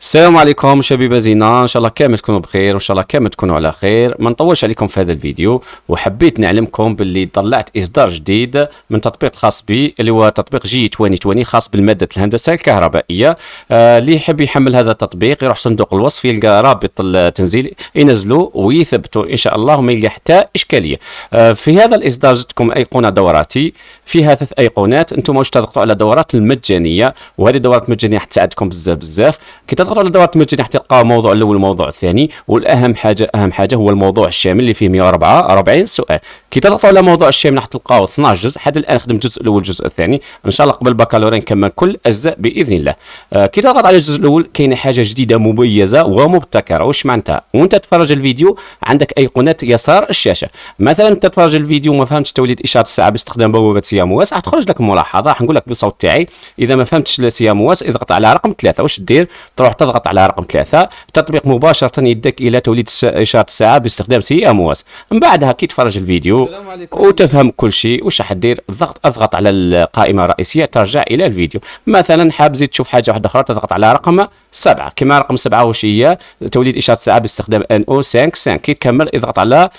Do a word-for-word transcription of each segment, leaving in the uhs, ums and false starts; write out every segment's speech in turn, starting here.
السلام عليكم شبيبه زينه، ان شاء الله كامل تكونوا بخير وان شاء الله كامل تكونوا على خير. ما نطولش عليكم في هذا الفيديو، وحبيت نعلمكم باللي طلعت اصدار جديد من تطبيق خاص بي اللي هو تطبيق جي عشرين عشرين خاص بالماده الهندسه الكهربائيه. آه اللي يحب يحمل هذا التطبيق يروح صندوق الوصف يلقى رابط التنزيل، ينزلوه ويثبتوا ان شاء الله وما يلقى حتى اشكاليه. آه في هذا الاصدار جاتكم ايقونه دوراتي، فيها ثلاث ايقونات. انتم واش تضغطوا على دورات المجانيه، وهذه دورات مجانيه حتساعدكم بزاف بزاف. كي تضغطوا على دورات المجانيه راح تلقاو الموضوع الاول والموضوع الثاني، والاهم حاجه اهم حاجه هو الموضوع الشامل اللي فيه مئة وأربعة وأربعين سؤال. كي تضغطوا على الموضوع الشامل راح تلقاو اثناعش جزء. حتى الان خدمت الجزء الاول والجزء الثاني، ان شاء الله قبل البكالوريا نكمل كل الاجزاء باذن الله. آه كي تضغط على الجزء الاول كاينه حاجه جديده مميزه ومبتكره. واش معناتها؟ وانت تتفرج الفيديو عندك ايقونات يسار الشاشه، مثلا انت تتفرج الفيديو وما فهمتش توليد اشاره الساعه باستخدام بوابه سيامواس، راح تخرج لك ملاحظه راح نقول لك بالصوت تاعي اذا ما فهمتش سيامواس اضغط على رقم ثلاثه. واش دير؟ تروح تضغط على رقم ثلاثة، التطبيق مباشرة يدك إلى توليد إشارة الساعة باستخدام سيامواس. من بعدها كي تفرج الفيديو وتفهم كل شيء واش راح دير، الضغط اضغط على القائمة الرئيسية ترجع إلى الفيديو. مثلا حاب زيد تشوف حاجة واحدة أخرى تضغط على رقم سبعة، كما رقم سبعة واش هي؟ توليد إشارة الساعة باستخدام ان او خمسة خمسة. كي تكمل اضغط على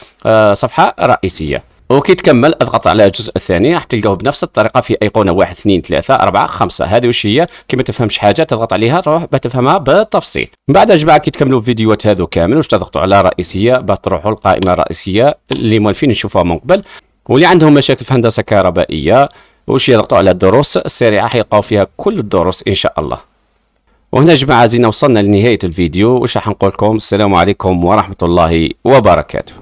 صفحة رئيسية، وكي تكمل اضغط على الجزء الثاني راح تلقاوه بنفس الطريقه في ايقونه واحد اثنين ثلاثة أربعة خمسة. هذه واش هي؟ كي ما تفهمش حاجه تضغط عليها تروح باش تفهمها بالتفصيل. من بعد يا جماعه كي تكملوا الفيديوهات هذو كامل واش تضغطوا على رئيسيه باش تروحوا القائمه الرئيسيه اللي موالفين نشوفوها من قبل. واللي عندهم مشاكل في هندسه كهربائيه واش يضغطوا على الدروس السريعه حيلقاو فيها كل الدروس ان شاء الله. وهنا يا جماعه زينا وصلنا لنهايه الفيديو، واش راح نقول لكم؟ السلام عليكم ورحمه الله وبركاته.